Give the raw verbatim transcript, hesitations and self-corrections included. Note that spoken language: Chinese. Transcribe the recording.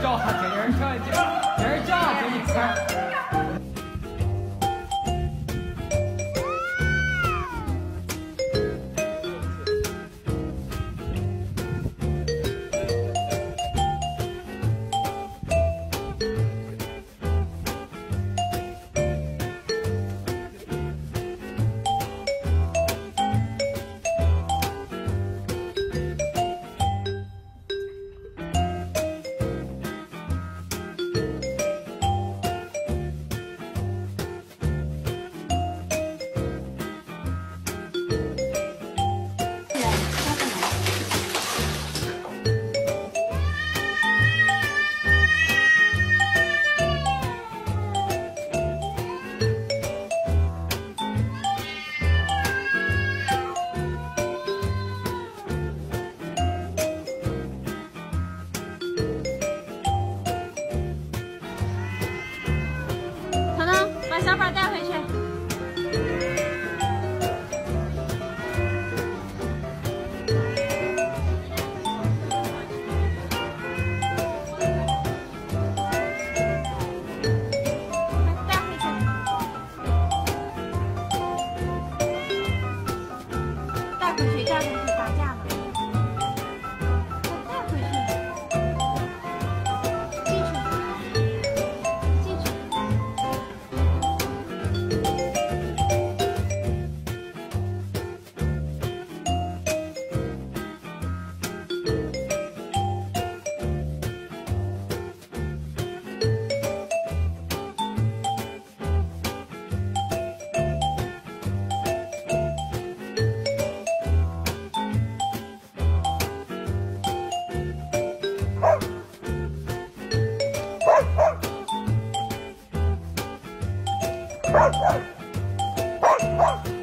照看见，有人照看见，有人照看见你看。 小宝带回去。带回去。带回去，带回去，打架了。带回去。 What?